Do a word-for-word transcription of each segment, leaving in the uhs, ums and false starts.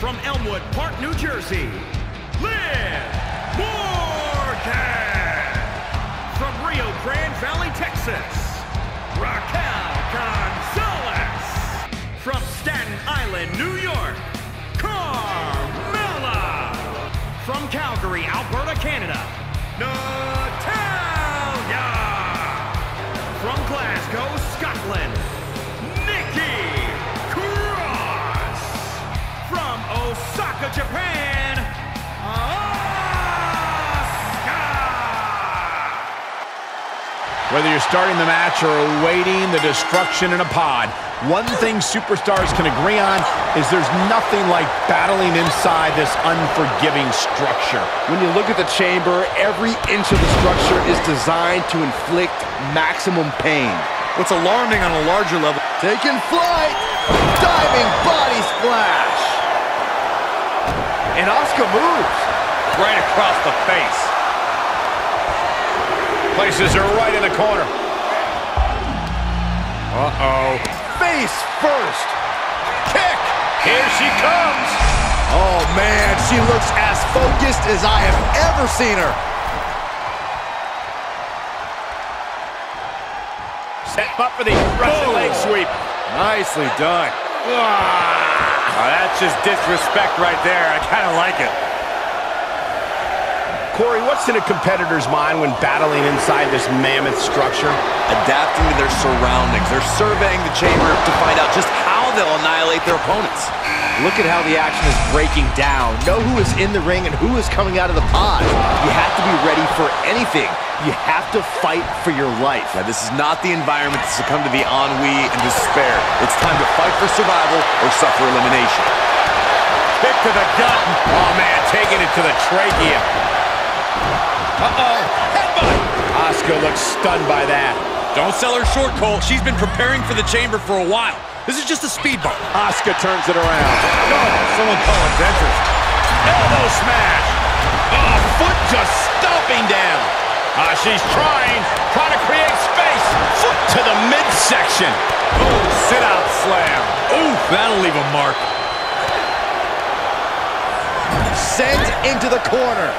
from Elmwood Park, New Jersey, Liv Morgan. From Rio Grande Valley, Texas, Raquel Gonzalez. From Staten Island, New York, Carmella. From Calgary, Alberta, Canada, Natalya. From Glasgow, Scotland, Nikki Cross. From Osaka, Japan, Asuka. Whether you're starting the match or awaiting the destruction in a pod, one thing superstars can agree on is there's nothing like battling inside this unforgiving structure. When you look at the chamber, every inch of the structure is designed to inflict maximum pain. What's alarming on a larger level, taking flight, diving body splash. And Asuka moves right across the face. Places her right in the corner. Uh-oh. Face first. Kick. Here she comes. Oh, man, she looks as focused as I have ever seen her. Set up for the Russian leg sweep. Nicely done. Oh, that's just disrespect right there. I kind of like it. Corey, what's in a competitor's mind when battling inside this mammoth structure? Adapting to their surroundings. They're surveying the chamber to find out just how they'll annihilate their opponents. Look at how the action is breaking down. Know who is in the ring and who is coming out of the pod. You have to be ready for anything. You have to fight for your life. Now, this is not the environment to succumb to the ennui and despair. It's time to fight for survival or suffer elimination. Kick to the gut. Oh, man, taking it to the trachea. Uh-oh, headbutt! Asuka looks stunned by that. Don't sell her short, Cole. She's been preparing for the chamber for a while. This is just a speed bump. Asuka turns it around. No, someone call a dentist. Elbow smash. Oh, foot just stomping down. Ah, uh, she's trying, trying to create space. Foot to the midsection. Oh, sit-out slam. Ooh, that'll leave a mark. Sent into the corner.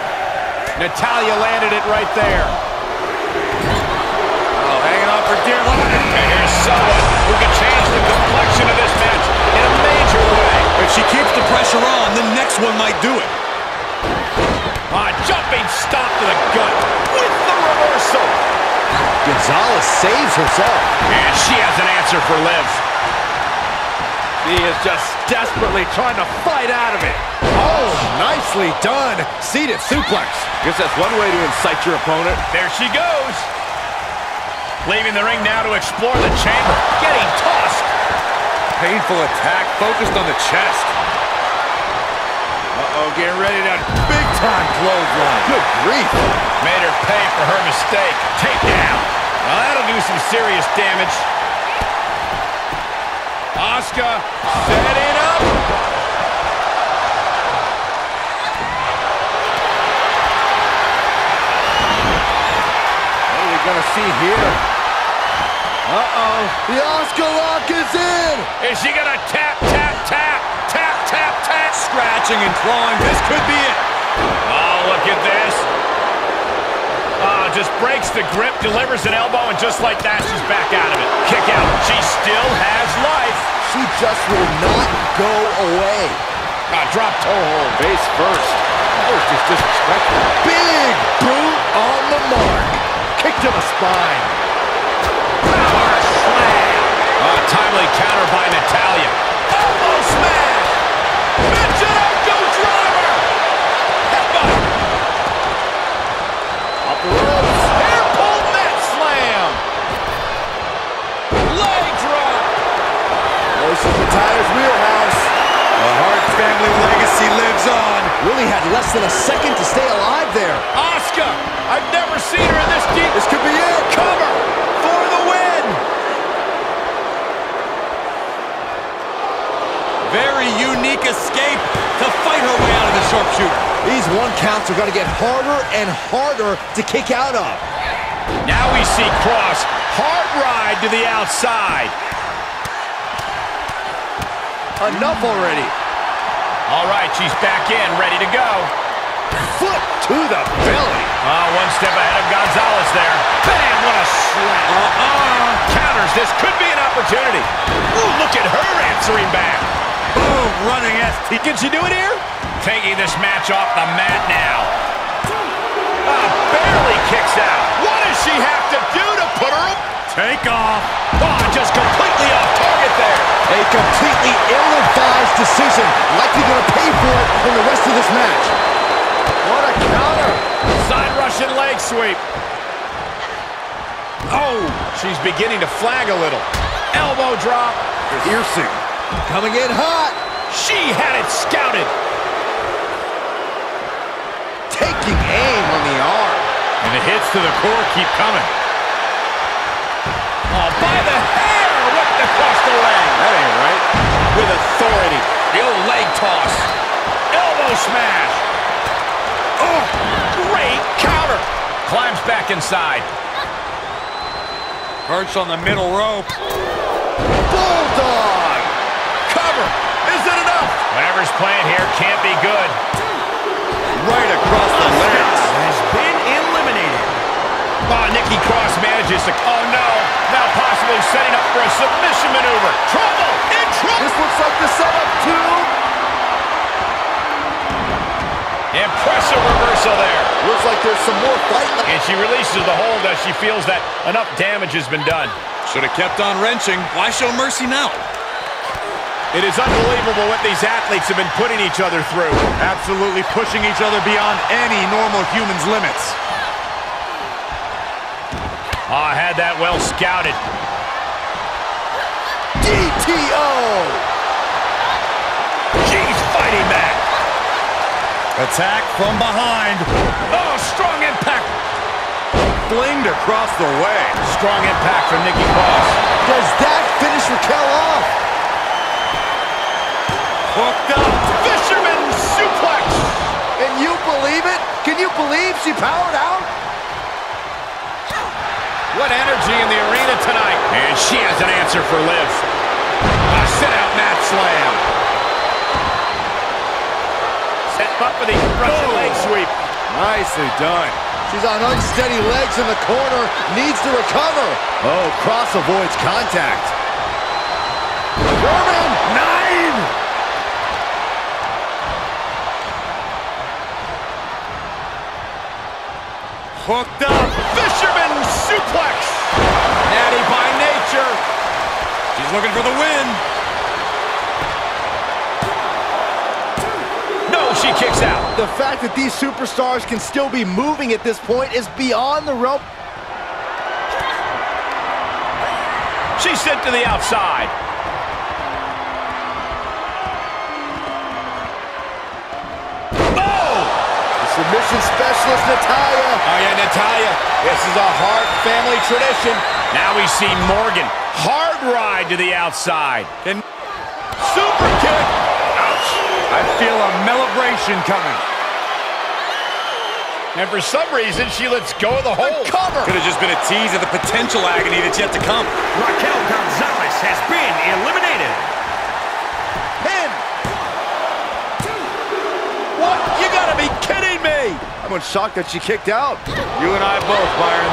Natalya landed it right there. Oh, hanging on for dear life. And here's someone who can change the complexion of this match in a major way. If she keeps the pressure on, the next one might do it. Ah, jumping stop to the gut with the reversal. Gonzalez saves herself. And she has an answer for Liv. She is just desperately trying to fight out of it. Oh, nicely done. Seated suplex. Guess that's one way to incite your opponent. There she goes. Leaving the ring now to explore the chamber. Getting tossed. Painful attack focused on the chest. Uh-oh, getting ready to big time clothesline. Good grief. Made her pay for her mistake. Takedown. Well, that'll do some serious damage. Asuka, set it up. What are we gonna see here? Uh-oh, the Asuka lock is in. Is she gonna tap, tap, tap, tap, tap, tap? Scratching and clawing, this could be it. Oh, look at this. Uh, just breaks the grip, delivers an elbow, and just like that, she's back out of it. Kick out, she still has life. She just will not go away. Uh, drop toe hold. Face first. Oh, just disrespectful. Big boot on the mark. Kick to the spine. Power slam. Uh, timely counter by Natalya. Elbow smash. Mention it, go driver. Headbutt. Up the ropes. Air pull net slam. Leg drop. This is Natalya's wheelhouse. The Hart family legacy lives on. Really had less than a second to stay alive there. Asuka, I've never seen her in this deep. This could be it. Cover for the win. Very unique escape to fight her way out of the sharpshooter. These one counts are going to get harder and harder to kick out of. Now we see Cross. Hard ride to the outside. Enough already. All right. but she's back in, ready to go. Foot to the belly. Oh, one step ahead of Gonzalez there. Bam, what a slap. Uh-uh. Counters, this could be an opportunity. Ooh, look at her answering back. Boom, running S T. Can she do it here? Taking this match off the mat now. Oh, barely kicks out. What does she have to do to put her up? Take off. Oh, just completely off target there. A completely ill-advised decision. Likely going to pay for it in the rest of this match. What a counter. Side Russian leg sweep. Oh, she's beginning to flag a little. Elbow drop. Piercing. Coming in hot. She had it scouted. Taking aim on the arm. And the hits to the core keep coming. Oh, by the hair, ripped across the leg. That ain't right. With authority. The old leg toss. Elbow smash. Oh, great counter. Climbs back inside. Perched on the middle rope. Bulldog. Cover. Is it enough? Whatever's playing here can't be good. Right across the leg. Has been eliminated. Oh, Nikki Cross manages to... Oh, no. Now possibly setting up for a submission maneuver. Trouble in trouble. This looks like the setup, too. Impressive reversal there. Looks like there's some more fight left. And she releases the hold as she feels that enough damage has been done. Should have kept on wrenching. Why show mercy now? It is unbelievable what these athletes have been putting each other through. Absolutely pushing each other beyond any normal human's limits. Oh, I had that well scouted. D T O! She's fighting back. Attack from behind. Oh, strong impact. Blamed across the way. Strong impact from Nikki Cross. Does that finish Raquel off? Hooked up. Fisherman suplex. Can you believe it? Can you believe she powered out? What energy in the arena tonight. And she has an answer for Liv. A sit-out mat slam. Set up for the Russian leg sweep. Nicely done. She's on unsteady legs in the corner. Needs to recover. Oh, Cross avoids contact. Roman nine. Hooked up. Fisherman suplex. Natty by nature. She's looking for the win. No, she kicks out. The fact that these superstars can still be moving at this point is beyond the rope. She's sent to the outside. Submission specialist, Natalya. Oh, yeah, Natalya. This is a hard family tradition. Now we see Morgan. Hard ride to the outside. And super kick. Ouch. I feel a melibration coming. And for some reason, she lets go of the hold. The cover. Could have just been a tease of the potential agony that's yet to come. Raquel Gonzalez has been eliminated. Pin. What? You gotta be kidding. I'm shocked that she kicked out. You and I both, Byron.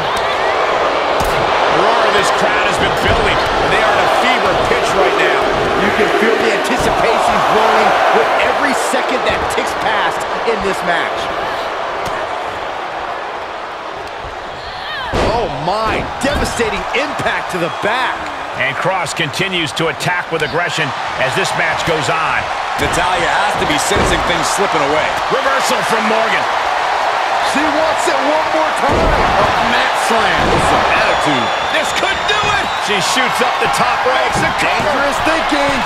The roar of this crowd has been building, and they are at a fever pitch right now. You can feel the anticipation growing with every second that ticks past in this match. Oh my, devastating impact to the back. And Cross continues to attack with aggression as this match goes on. Natalya has to be sensing things slipping away. Reversal from Morgan. She wants it one more time. A mat slam with some attitude. This could do it. She shoots up the top right. Dangerous thinking.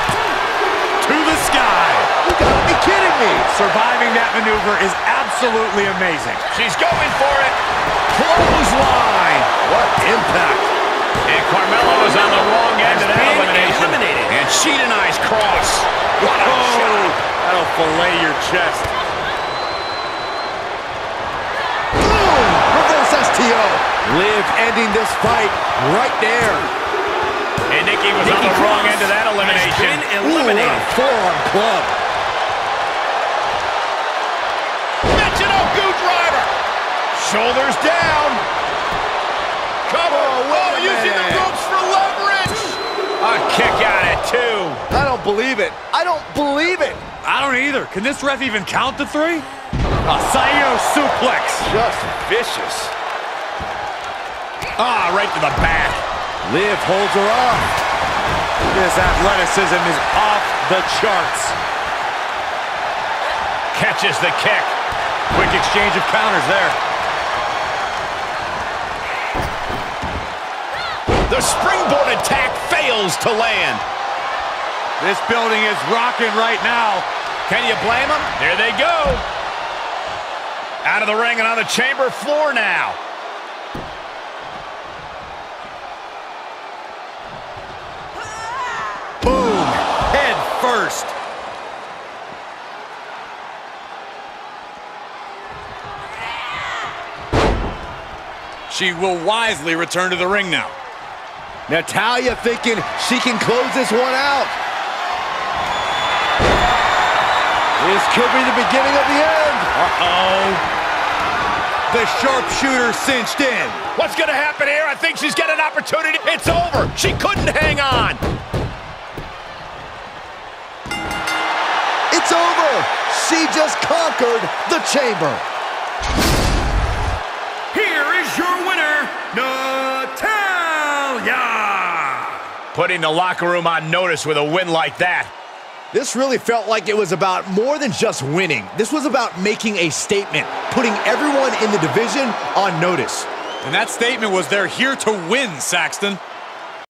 To the sky. You gotta be kidding me. Surviving that maneuver is absolutely amazing. She's going for it. Clothesline. What impact. And Carmella is on the wrong end of that elimination. Eliminated. And she denies Cross. What a oh, shot. That'll fillet your chest. Liv ending this fight right there. And Nikki was Nikki on the Cross wrong end of that elimination. Eliminated. Ooh, a forearm club. Shoulders down. Cover. Oh, using the ropes for leverage. A kick out at two. I don't believe it. I don't believe it. I don't either. Can this ref even count to three? A Sayo suplex. Just vicious. Ah, right to the back. Liv holds her on. This athleticism is off the charts. Catches the kick. Quick exchange of counters there. The springboard attack fails to land. This building is rocking right now. Can you blame them? There they go. Out of the ring and on the chamber floor now. Boom, head first. She will wisely return to the ring now. Natalya thinking she can close this one out. This could be the beginning of the end. Uh-oh. The sharpshooter cinched in. What's going to happen here? I think she's got an opportunity. It's over. She couldn't hang on. It's over. She just conquered the chamber. Here is your winner, Natalya. Putting the locker room on notice with a win like that. This really felt like it was about more than just winning. This was about making a statement, putting everyone in the division on notice. And that statement was, they're here to win, Saxton.